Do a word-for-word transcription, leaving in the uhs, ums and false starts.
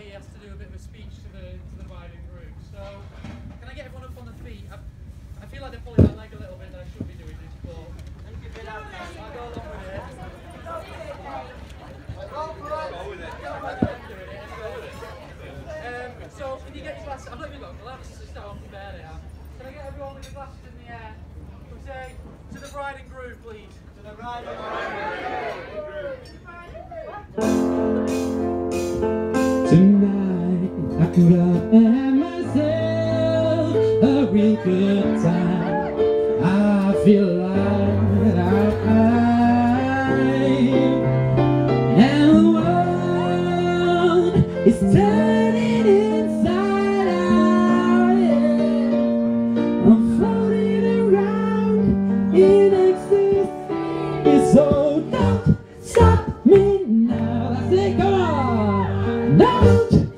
employee has to do a bit of a speech to the to the wider group. So can I get everyone up on the feet? I, I feel like they're pulling my leg a little bit and I should be doing this, but I'll go along with it. I'll go with it. Um, so can you get your glasses? I've not even got glasses to start off with there they are. Can I get everyone with the glasses in the air? We'll say to the bride and groom, please. To the bride and groom. Tonight, I could have had myself a real good time. I feel like I, and the world is turning inside out. Yeah. I'm floating around in ecstasy. It's so don't stop me now. That's it, go on. Don't